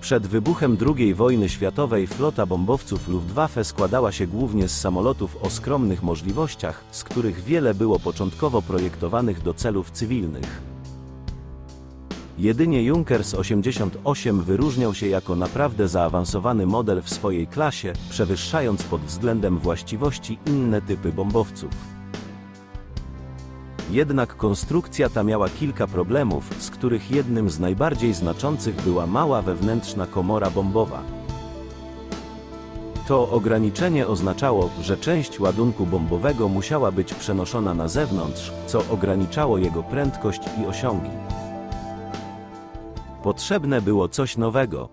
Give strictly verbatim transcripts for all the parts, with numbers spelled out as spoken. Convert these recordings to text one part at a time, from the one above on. Przed wybuchem drugiej wojny światowej flota bombowców Luftwaffe składała się głównie z samolotów o skromnych możliwościach, z których wiele było początkowo projektowanych do celów cywilnych. Jedynie Junkers osiemdziesiąt osiem wyróżniał się jako naprawdę zaawansowany model w swojej klasie, przewyższając pod względem właściwości inne typy bombowców. Jednak konstrukcja ta miała kilka problemów, z których jednym z najbardziej znaczących była mała wewnętrzna komora bombowa. To ograniczenie oznaczało, że część ładunku bombowego musiała być przenoszona na zewnątrz, co ograniczało jego prędkość i osiągi. Potrzebne było coś nowego.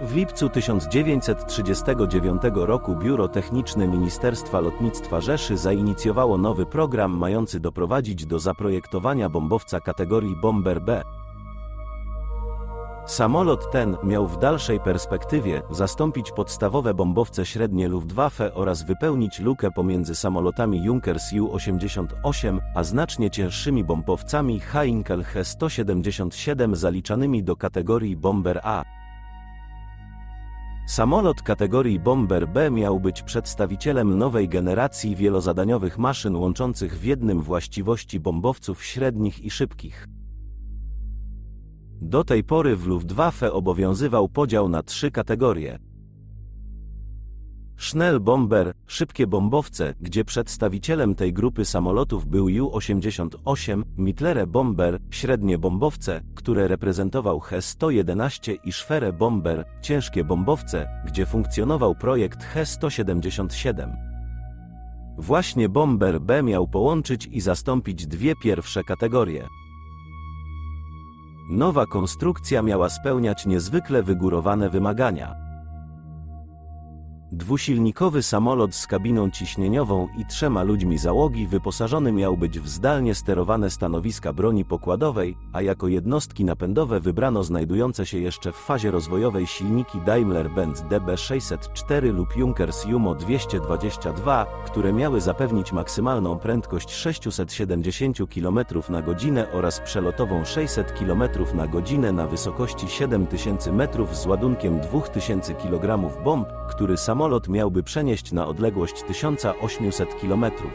W lipcu tysiąc dziewięćset trzydziestego dziewiątego roku Biuro Techniczne Ministerstwa Lotnictwa Rzeszy zainicjowało nowy program mający doprowadzić do zaprojektowania bombowca kategorii Bomber B. Samolot ten miał w dalszej perspektywie zastąpić podstawowe bombowce średnie Luftwaffe oraz wypełnić lukę pomiędzy samolotami Junkers Ju osiemdziesiąt osiem, a znacznie cięższymi bombowcami Heinkel H sto siedemdziesiąt siedem zaliczanymi do kategorii Bomber A. Samolot kategorii Bomber B miał być przedstawicielem nowej generacji wielozadaniowych maszyn łączących w jednym właściwości bombowców średnich i szybkich. Do tej pory w Luftwaffe obowiązywał podział na trzy kategorie. Schnelle Bomber, szybkie bombowce, gdzie przedstawicielem tej grupy samolotów był Ju osiemdziesiąt osiem, Mittlere Bomber, średnie bombowce, które reprezentował H sto jedenaście i Schwere Bomber, ciężkie bombowce, gdzie funkcjonował projekt H sto siedemdziesiąt siedem. Właśnie Bomber B miał połączyć i zastąpić dwie pierwsze kategorie. Nowa konstrukcja miała spełniać niezwykle wygórowane wymagania. Dwusilnikowy samolot z kabiną ciśnieniową i trzema ludźmi załogi wyposażony miał być w zdalnie sterowane stanowiska broni pokładowej, a jako jednostki napędowe wybrano znajdujące się jeszcze w fazie rozwojowej silniki Daimler-Benz D B sześćset cztery lub Junkers Jumo dwieście dwadzieścia dwa, które miały zapewnić maksymalną prędkość sześćset siedemdziesiąt kilometrów na godzinę oraz przelotową sześćset kilometrów na godzinę na wysokości siedem tysięcy metrów z ładunkiem dwa tysiące kilogramów bomb, który samolot Samolot miałby przenieść na odległość tysiąc osiemset kilometrów.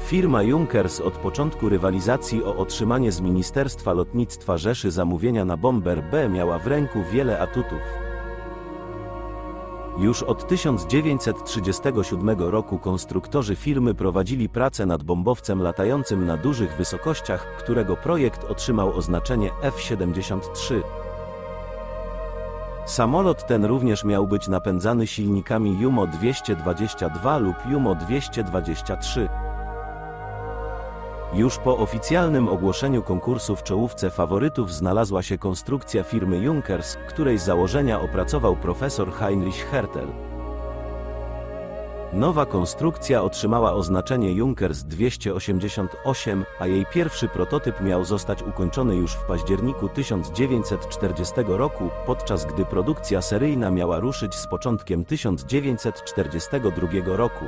Firma Junkers od początku rywalizacji o otrzymanie z Ministerstwa Lotnictwa Rzeszy zamówienia na Bomber B miała w ręku wiele atutów. Już od tysiąc dziewięćset trzydziestego siódmego roku konstruktorzy firmy prowadzili pracę nad bombowcem latającym na dużych wysokościach, którego projekt otrzymał oznaczenie F siedemdziesiąt trzy. Samolot ten również miał być napędzany silnikami Jumo dwieście dwadzieścia dwa lub Jumo dwieście dwadzieścia trzy. Już po oficjalnym ogłoszeniu konkursu w czołówce faworytów znalazła się konstrukcja firmy Junkers, której założenia opracował profesor Heinrich Hertel. Nowa konstrukcja otrzymała oznaczenie Junkers dwieście osiemdziesiąt osiem, a jej pierwszy prototyp miał zostać ukończony już w październiku tysiąc dziewięćset czterdziestego roku, podczas gdy produkcja seryjna miała ruszyć z początkiem tysiąc dziewięćset czterdziestego drugiego roku.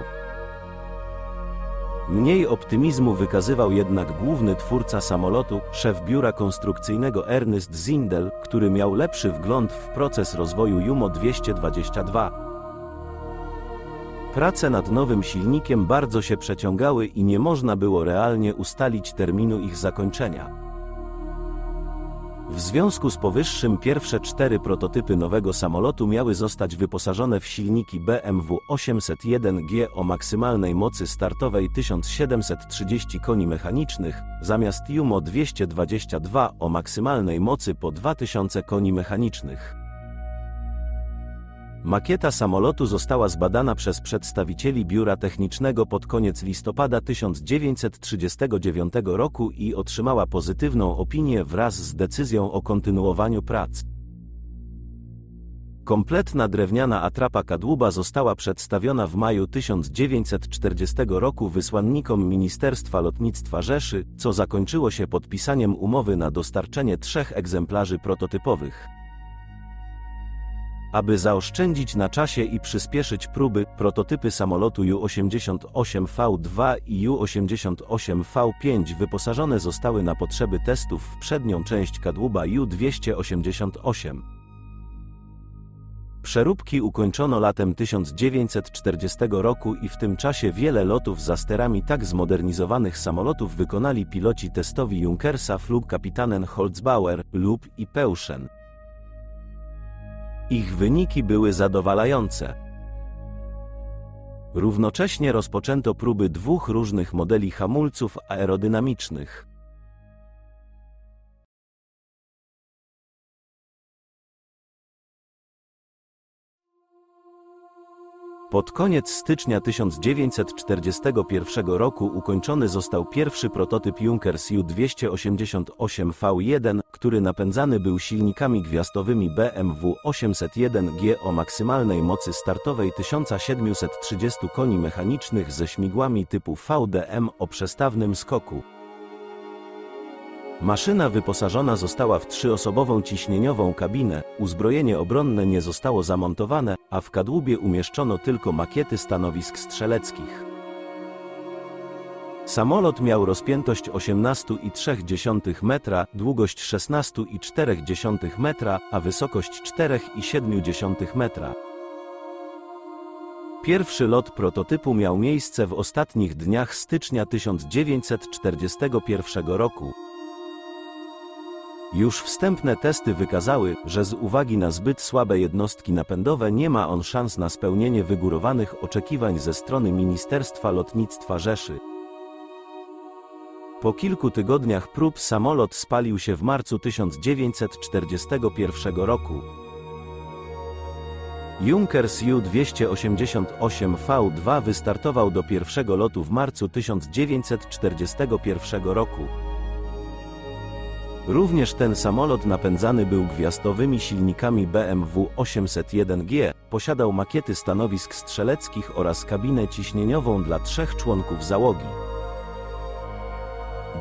Mniej optymizmu wykazywał jednak główny twórca samolotu, szef biura konstrukcyjnego Ernst Zindel, który miał lepszy wgląd w proces rozwoju Jumo dwieście dwadzieścia dwa. Prace nad nowym silnikiem bardzo się przeciągały i nie można było realnie ustalić terminu ich zakończenia. W związku z powyższym pierwsze cztery prototypy nowego samolotu miały zostać wyposażone w silniki B M W osiemset jeden G o maksymalnej mocy startowej tysiąc siedemset trzydzieści koni mechanicznych, zamiast Jumo dwieście dwadzieścia dwa o maksymalnej mocy po dwa tysiące koni mechanicznych. Makieta samolotu została zbadana przez przedstawicieli biura technicznego pod koniec listopada tysiąc dziewięćset trzydziestego dziewiątego roku i otrzymała pozytywną opinię wraz z decyzją o kontynuowaniu prac. Kompletna drewniana atrapa kadłuba została przedstawiona w maju tysiąc dziewięćset czterdziestego roku wysłannikom Ministerstwa Lotnictwa Rzeszy, co zakończyło się podpisaniem umowy na dostarczenie trzech egzemplarzy prototypowych. Aby zaoszczędzić na czasie i przyspieszyć próby, prototypy samolotu Ju osiemdziesiąt osiem V dwa i Ju osiemdziesiąt osiem V pięć wyposażone zostały na potrzeby testów w przednią część kadłuba Ju dwieście osiemdziesiąt osiem. Przeróbki ukończono latem tysiąc dziewięćset czterdziestego roku i w tym czasie wiele lotów za sterami tak zmodernizowanych samolotów wykonali piloci testowi Junkersa Flugkapitanen Holzbauer lub i Peuschen. Ich wyniki były zadowalające. Równocześnie rozpoczęto próby dwóch różnych modeli hamulców aerodynamicznych. Pod koniec stycznia tysiąc dziewięćset czterdziestego pierwszego roku ukończony został pierwszy prototyp Junkers Ju dwieście osiemdziesiąt osiem V jeden, który napędzany był silnikami gwiazdowymi B M W osiemset jeden G o maksymalnej mocy startowej tysiąc siedemset trzydzieści koni mechanicznych ze śmigłami typu V D M o przestawnym skoku. Maszyna wyposażona została w trzyosobową ciśnieniową kabinę, uzbrojenie obronne nie zostało zamontowane, a w kadłubie umieszczono tylko makiety stanowisk strzeleckich. Samolot miał rozpiętość osiemnaście przecinek trzy metra, długość szesnaście przecinek cztery metra, a wysokość cztery przecinek siedem metra. Pierwszy lot prototypu miał miejsce w ostatnich dniach stycznia tysiąc dziewięćset czterdziestego pierwszego roku. Już wstępne testy wykazały, że z uwagi na zbyt słabe jednostki napędowe nie ma on szans na spełnienie wygórowanych oczekiwań ze strony Ministerstwa Lotnictwa Rzeszy. Po kilku tygodniach prób samolot spalił się w marcu tysiąc dziewięćset czterdziestego pierwszego roku. Junkers Ju dwieście osiemdziesiąt osiem V dwa wystartował do pierwszego lotu w marcu tysiąc dziewięćset czterdziestego pierwszego roku. Również ten samolot napędzany był gwiazdowymi silnikami B M W osiemset jeden G, posiadał makiety stanowisk strzeleckich oraz kabinę ciśnieniową dla trzech członków załogi.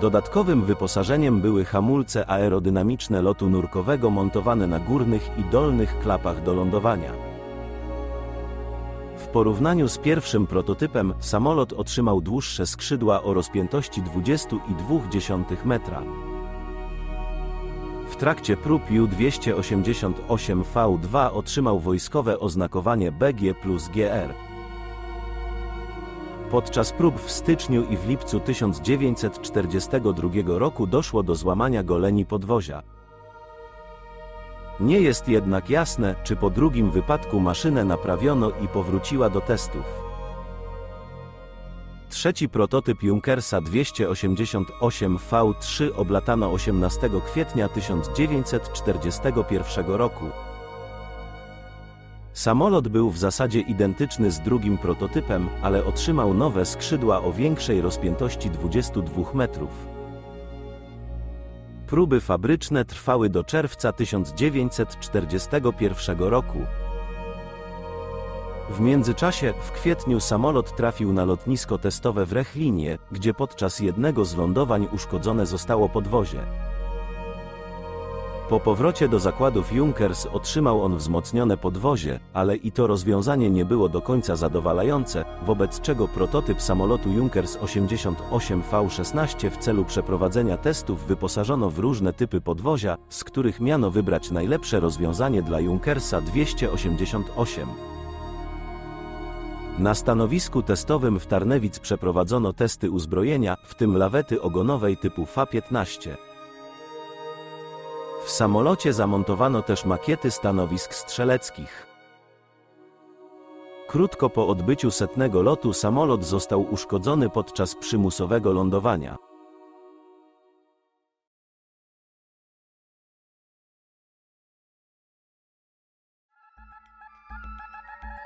Dodatkowym wyposażeniem były hamulce aerodynamiczne lotu nurkowego montowane na górnych i dolnych klapach do lądowania. W porównaniu z pierwszym prototypem, samolot otrzymał dłuższe skrzydła o rozpiętości dwadzieścia przecinek dwa metra. W trakcie prób Ju dwieście osiemdziesiąt osiem V dwa otrzymał wojskowe oznakowanie B G plus G R. Podczas prób w styczniu i w lipcu tysiąc dziewięćset czterdziestego drugiego roku doszło do złamania goleni podwozia. Nie jest jednak jasne, czy po drugim wypadku maszynę naprawiono i powróciła do testów. Trzeci prototyp Junkersa dwieście osiemdziesiąt osiem V trzy oblatano osiemnastego kwietnia tysiąc dziewięćset czterdziestego pierwszego roku. Samolot był w zasadzie identyczny z drugim prototypem, ale otrzymał nowe skrzydła o większej rozpiętości dwadzieścia dwa metrów. Próby fabryczne trwały do czerwca tysiąc dziewięćset czterdziestego pierwszego roku. W międzyczasie, w kwietniu samolot trafił na lotnisko testowe w Rechlinie, gdzie podczas jednego z lądowań uszkodzone zostało podwozie. Po powrocie do zakładów Junkers otrzymał on wzmocnione podwozie, ale i to rozwiązanie nie było do końca zadowalające, wobec czego prototyp samolotu Junkers osiemdziesiąt osiem V szesnaście w celu przeprowadzenia testów wyposażono w różne typy podwozia, z których miano wybrać najlepsze rozwiązanie dla Junkersa dwieście osiemdziesiąt osiem. Na stanowisku testowym w Tarnewitz przeprowadzono testy uzbrojenia, w tym lawety ogonowej typu V piętnaście. W samolocie zamontowano też makiety stanowisk strzeleckich. Krótko po odbyciu setnego lotu samolot został uszkodzony podczas przymusowego lądowania.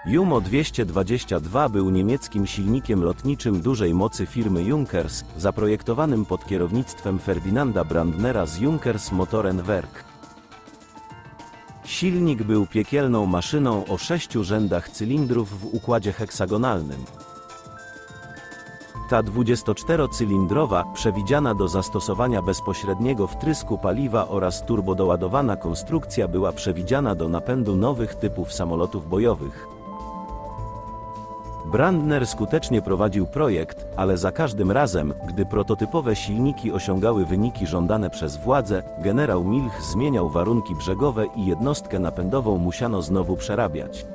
Jumo dwieście dwadzieścia dwa był niemieckim silnikiem lotniczym dużej mocy firmy Junkers, zaprojektowanym pod kierownictwem Ferdinanda Brandnera z Junkers Motorenwerke. Silnik był piekielną maszyną o sześciu rzędach cylindrów w układzie heksagonalnym. Ta dwudziestoczterocylindrowa, przewidziana do zastosowania bezpośredniego wtrysku paliwa oraz turbodoładowana konstrukcja była przewidziana do napędu nowych typów samolotów bojowych. Brandner skutecznie prowadził projekt, ale za każdym razem, gdy prototypowe silniki osiągały wyniki żądane przez władze, generał Milch zmieniał warunki brzegowe i jednostkę napędową musiano znowu przerabiać.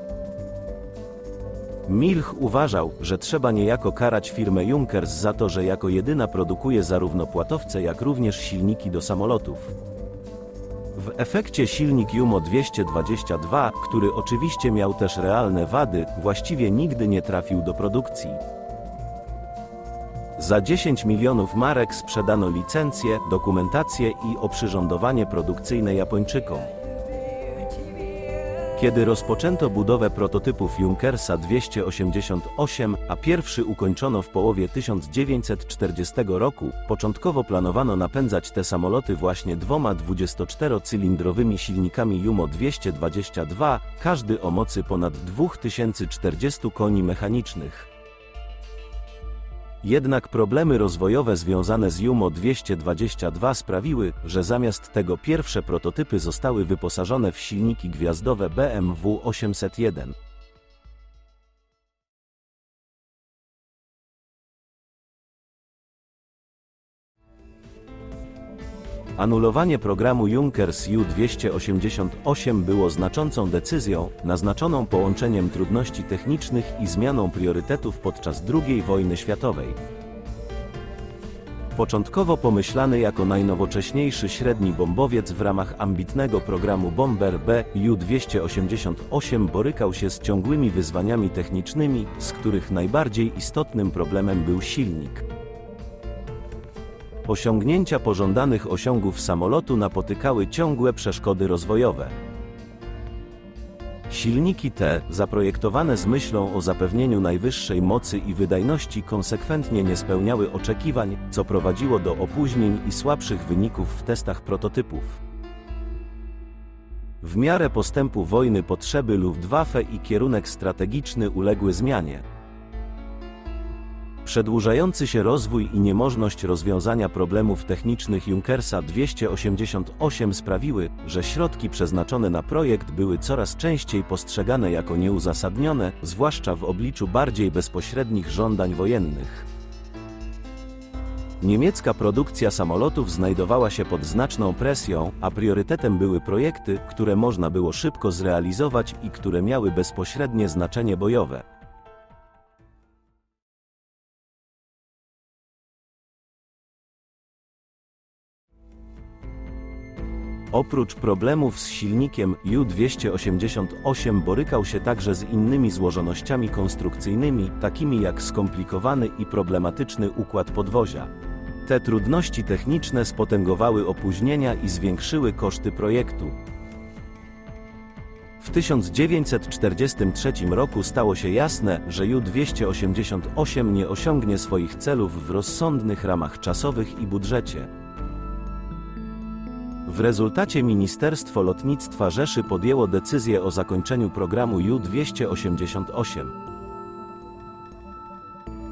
Milch uważał, że trzeba niejako karać firmę Junkers za to, że jako jedyna produkuje zarówno płatowce, jak również silniki do samolotów. W efekcie silnik Jumo dwieście dwadzieścia dwa, który oczywiście miał też realne wady, właściwie nigdy nie trafił do produkcji. Za dziesięć milionów marek sprzedano licencje, dokumentację i oprzyrządowanie produkcyjne Japończykom. Kiedy rozpoczęto budowę prototypów Junkersa dwieście osiemdziesiąt osiem, a pierwszy ukończono w połowie tysiąc dziewięćset czterdziestego roku, początkowo planowano napędzać te samoloty właśnie dwoma dwudziestoczterocylindrowymi silnikami Jumo dwieście dwadzieścia dwa, każdy o mocy ponad dwa tysiące czterdzieści koni mechanicznych. Jednak problemy rozwojowe związane z Jumo dwieście dwadzieścia dwa sprawiły, że zamiast tego pierwsze prototypy zostały wyposażone w silniki gwiazdowe B M W osiemset jeden. Anulowanie programu Junkers Ju dwieście osiemdziesiąt osiem było znaczącą decyzją, naznaczoną połączeniem trudności technicznych i zmianą priorytetów podczas drugiej wojny światowej. Początkowo pomyślany jako najnowocześniejszy średni bombowiec w ramach ambitnego programu Bomber B, Ju dwieście osiemdziesiąt osiem borykał się z ciągłymi wyzwaniami technicznymi, z których najbardziej istotnym problemem był silnik. Osiągnięcia pożądanych osiągów samolotu napotykały ciągłe przeszkody rozwojowe. Silniki te, zaprojektowane z myślą o zapewnieniu najwyższej mocy i wydajności, konsekwentnie nie spełniały oczekiwań, co prowadziło do opóźnień i słabszych wyników w testach prototypów. W miarę postępu wojny potrzeby Luftwaffe i kierunek strategiczny uległy zmianie. Przedłużający się rozwój i niemożność rozwiązania problemów technicznych Junkersa dwieście osiemdziesiąt osiem sprawiły, że środki przeznaczone na projekt były coraz częściej postrzegane jako nieuzasadnione, zwłaszcza w obliczu bardziej bezpośrednich żądań wojennych. Niemiecka produkcja samolotów znajdowała się pod znaczną presją, a priorytetem były projekty, które można było szybko zrealizować i które miały bezpośrednie znaczenie bojowe. Oprócz problemów z silnikiem, Ju dwieście osiemdziesiąt osiem borykał się także z innymi złożonościami konstrukcyjnymi, takimi jak skomplikowany i problematyczny układ podwozia. Te trudności techniczne spotęgowały opóźnienia i zwiększyły koszty projektu. W tysiąc dziewięćset czterdziestym trzecim roku stało się jasne, że Ju dwieście osiemdziesiąt osiem nie osiągnie swoich celów w rozsądnych ramach czasowych i budżecie. W rezultacie Ministerstwo Lotnictwa Rzeszy podjęło decyzję o zakończeniu programu Ju dwieście osiemdziesiąt osiem.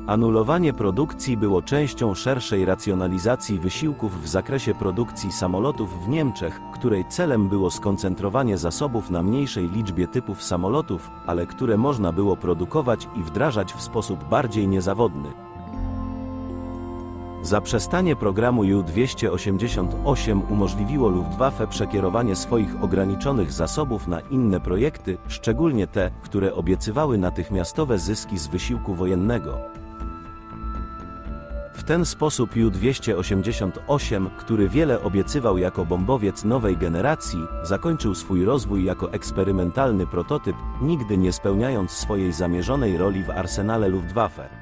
Anulowanie produkcji było częścią szerszej racjonalizacji wysiłków w zakresie produkcji samolotów w Niemczech, której celem było skoncentrowanie zasobów na mniejszej liczbie typów samolotów, ale które można było produkować i wdrażać w sposób bardziej niezawodny. Zaprzestanie programu Ju dwieście osiemdziesiąt osiem umożliwiło Luftwaffe przekierowanie swoich ograniczonych zasobów na inne projekty, szczególnie te, które obiecywały natychmiastowe zyski z wysiłku wojennego. W ten sposób Ju dwieście osiemdziesiąt osiem, który wiele obiecywał jako bombowiec nowej generacji, zakończył swój rozwój jako eksperymentalny prototyp, nigdy nie spełniając swojej zamierzonej roli w arsenale Luftwaffe.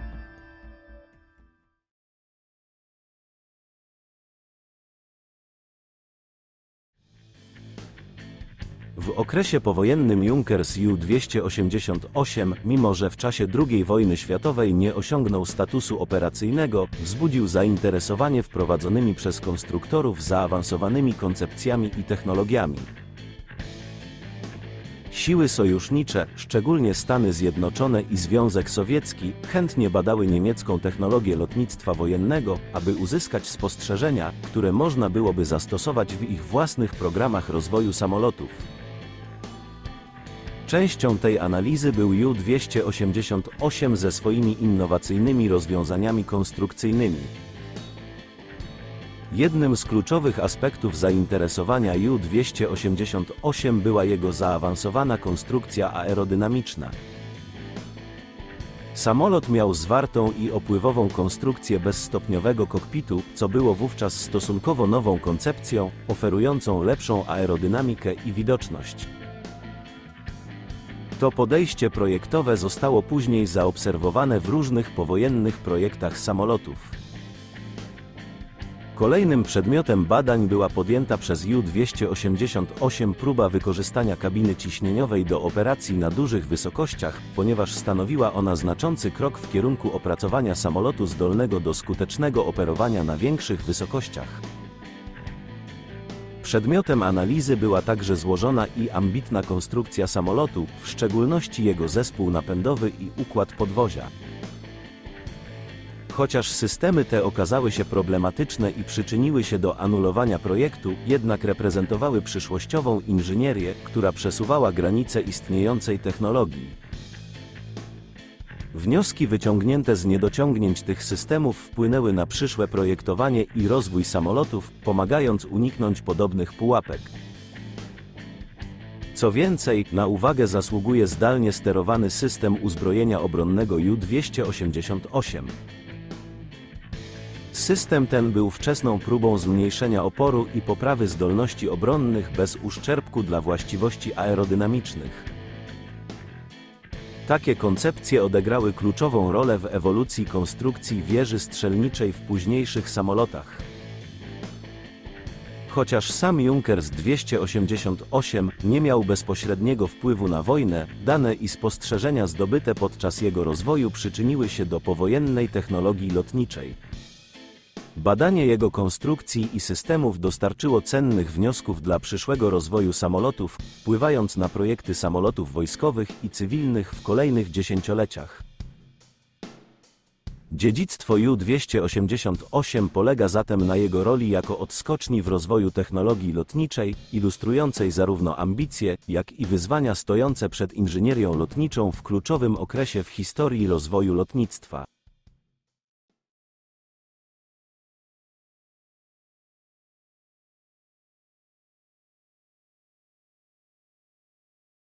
W okresie powojennym Junkers Ju dwieście osiemdziesiąt osiem, mimo że w czasie drugiej wojny światowej nie osiągnął statusu operacyjnego, wzbudził zainteresowanie wprowadzonymi przez konstruktorów zaawansowanymi koncepcjami i technologiami. Siły sojusznicze, szczególnie Stany Zjednoczone i Związek Sowiecki, chętnie badały niemiecką technologię lotnictwa wojennego, aby uzyskać spostrzeżenia, które można byłoby zastosować w ich własnych programach rozwoju samolotów. Częścią tej analizy był Ju dwieście osiemdziesiąt osiem ze swoimi innowacyjnymi rozwiązaniami konstrukcyjnymi. Jednym z kluczowych aspektów zainteresowania Ju dwieście osiemdziesiąt osiem była jego zaawansowana konstrukcja aerodynamiczna. Samolot miał zwartą i opływową konstrukcję bezstopniowego kokpitu, co było wówczas stosunkowo nową koncepcją, oferującą lepszą aerodynamikę i widoczność. To podejście projektowe zostało później zaobserwowane w różnych powojennych projektach samolotów. Kolejnym przedmiotem badań była podjęta przez Ju dwieście osiemdziesiąt osiem próba wykorzystania kabiny ciśnieniowej do operacji na dużych wysokościach, ponieważ stanowiła ona znaczący krok w kierunku opracowania samolotu zdolnego do skutecznego operowania na większych wysokościach. Przedmiotem analizy była także złożona i ambitna konstrukcja samolotu, w szczególności jego zespół napędowy i układ podwozia. Chociaż systemy te okazały się problematyczne i przyczyniły się do anulowania projektu, jednak reprezentowały przyszłościową inżynierię, która przesuwała granice istniejącej technologii. Wnioski wyciągnięte z niedociągnięć tych systemów wpłynęły na przyszłe projektowanie i rozwój samolotów, pomagając uniknąć podobnych pułapek. Co więcej, na uwagę zasługuje zdalnie sterowany system uzbrojenia obronnego Ju dwieście osiemdziesiąt osiem. System ten był wczesną próbą zmniejszenia oporu i poprawy zdolności obronnych bez uszczerbku dla właściwości aerodynamicznych. Takie koncepcje odegrały kluczową rolę w ewolucji konstrukcji wieży strzelniczej w późniejszych samolotach. Chociaż sam Junkers dwieście osiemdziesiąt osiem nie miał bezpośredniego wpływu na wojnę, dane i spostrzeżenia zdobyte podczas jego rozwoju przyczyniły się do powojennej technologii lotniczej. Badanie jego konstrukcji i systemów dostarczyło cennych wniosków dla przyszłego rozwoju samolotów, wpływając na projekty samolotów wojskowych i cywilnych w kolejnych dziesięcioleciach. Dziedzictwo Ju dwieście osiemdziesiąt osiem polega zatem na jego roli jako odskoczni w rozwoju technologii lotniczej, ilustrującej zarówno ambicje, jak i wyzwania stojące przed inżynierią lotniczą w kluczowym okresie w historii rozwoju lotnictwa.